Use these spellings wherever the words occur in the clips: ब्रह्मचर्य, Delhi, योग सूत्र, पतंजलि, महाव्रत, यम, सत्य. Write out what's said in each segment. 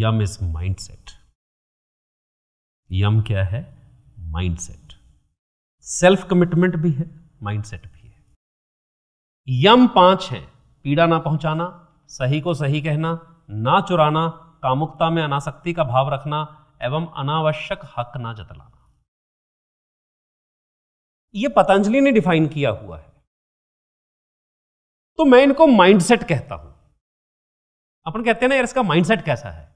यम is mindset. यम क्या है? Mindset. Self commitment भी है, माइंडसेट भी है। यम 5 है, पीड़ा ना पहुंचाना, सही को सही कहना, ना चुराना, कामुकता में अनासक्ति का भाव रखना एवं अनावश्यक हक ना जतलाना। यह पतंजलि ने डिफाइन किया हुआ है, तो मैं इनको माइंडसेट कहता हूं। अपन कहते हैं ना यार इसका माइंडसेट कैसा है,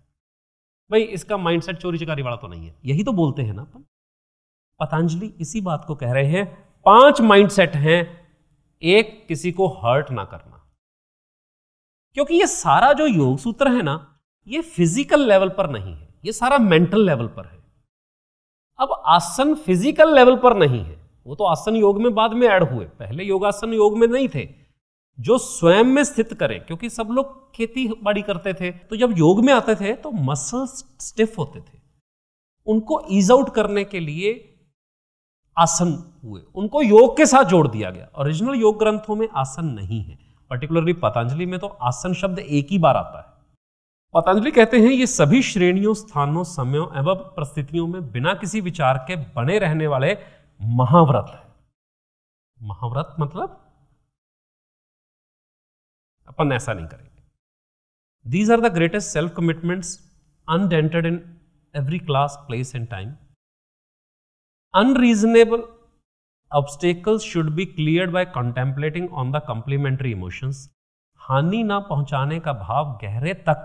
भाई इसका माइंडसेट चोरी चकारी वाला तो नहीं है, यही तो बोलते हैं ना अपन। पतंजलि इसी बात को कह रहे हैं। 5 माइंडसेट हैं। एक, किसी को हर्ट ना करना, क्योंकि ये सारा जो योग सूत्र है ना, ये फिजिकल लेवल पर नहीं है, ये सारा मेंटल लेवल पर है। अब आसन फिजिकल लेवल पर नहीं है, वो तो आसन योग में बाद में ऐड हुए, पहले योगासन योग में नहीं थे। जो स्वयं में स्थित करें, क्योंकि सब लोग खेती बाड़ी करते थे, तो जब योग में आते थे तो मसल्स स्टिफ होते थे, उनको ईज आउट करने के लिए आसन हुए, उनको योग के साथ जोड़ दिया गया। ओरिजिनल योग ग्रंथों में आसन नहीं है, पर्टिकुलरली पतंजलि में तो आसन शब्द एक ही बार आता है। पतंजलि कहते हैं ये सभी श्रेणियों, स्थानों, समयों एवं परिस्थितियों में बिना किसी विचार के बने रहने वाले महाव्रत है। महाव्रत मतलब अपन ऐसा नहीं करेंगे। These are the greatest self commitments, undaunted in every class, place and time. Unreasonable Obstacles should be cleared by contemplating on the complementary emotions. हानि ना पहुंचाने का भाव गहरे तक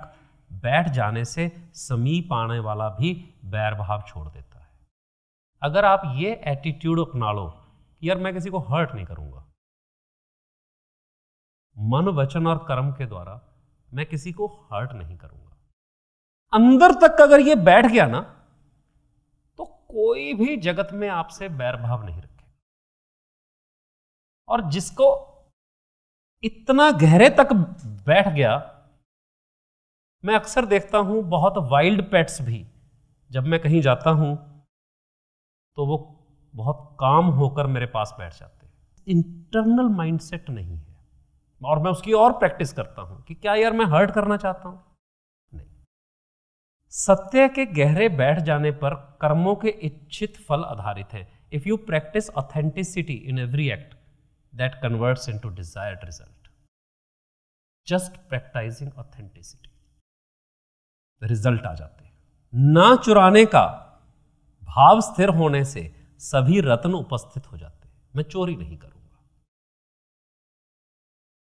बैठ जाने से समीप आने वाला भी बैर भाव छोड़ देता है। अगर आप ये एटीट्यूड अपना लो, यार मैं किसी को हर्ट नहीं करूंगा, मन वचन और कर्म के द्वारा मैं किसी को हर्ट नहीं करूंगा, अंदर तक अगर ये बैठ गया ना, तो कोई भी जगत में आपसे बैर भाव नहीं। और जिसको इतना गहरे तक बैठ गया, मैं अक्सर देखता हूं बहुत वाइल्ड पेट्स भी, जब मैं कहीं जाता हूं तो वो बहुत काम होकर मेरे पास बैठ जाते हैं। इंटरनल माइंडसेट नहीं है। और मैं उसकी और प्रैक्टिस करता हूं कि क्या यार मैं हर्ट करना चाहता हूं? नहीं। सत्य के गहरे बैठ जाने पर कर्मों के इच्छित फल आधारित है। If you practise authenticity in every act that converts into desired result. Just practicing authenticity, result आ जाते हैं। ना चुराने का भाव स्थिर होने से सभी रत्न उपस्थित हो जाते हैं। मैं चोरी नहीं करूंगा,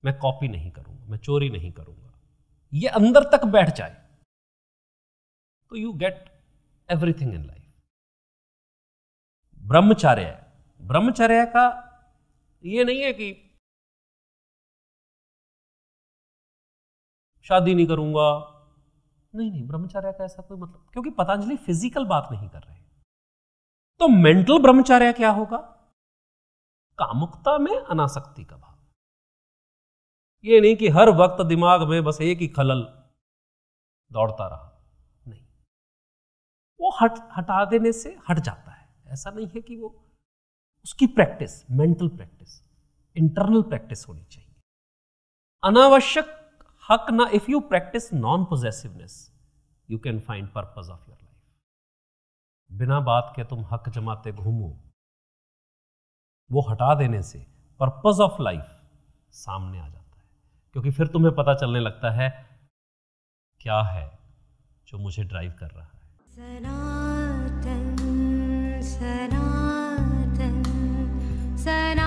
मैं कॉपी नहीं करूंगा, मैं चोरी नहीं करूंगा, ये अंदर तक बैठ जाए तो you get everything in life. ब्रह्मचर्य, ब्रह्मचर्य का ये नहीं है कि शादी नहीं करूंगा, नहीं, ब्रह्मचर्य का ऐसा कोई मतलब, क्योंकि पतंजलि फिजिकल बात नहीं कर रहे। तो मेंटल ब्रह्मचर्य क्या होगा? कामुकता में अनासक्ति का भाव। ये नहीं कि हर वक्त दिमाग में बस एक ही खलल दौड़ता रहा, नहीं, वो हटा देने से हट जाता है। ऐसा नहीं है कि वो, उसकी practice, mental practice, internal practice होनी चाहिए। अनावश्यक हक ना, if you practise non possessiveness you can find purpose of your life. बिना बात के तुम हक जमाते घूमो, वो हटा देने से पर्पस ऑफ लाइफ सामने आ जाता है, क्योंकि फिर तुम्हें पता चलने लगता है क्या है जो मुझे ड्राइव कर रहा है। सनातन, सनातन,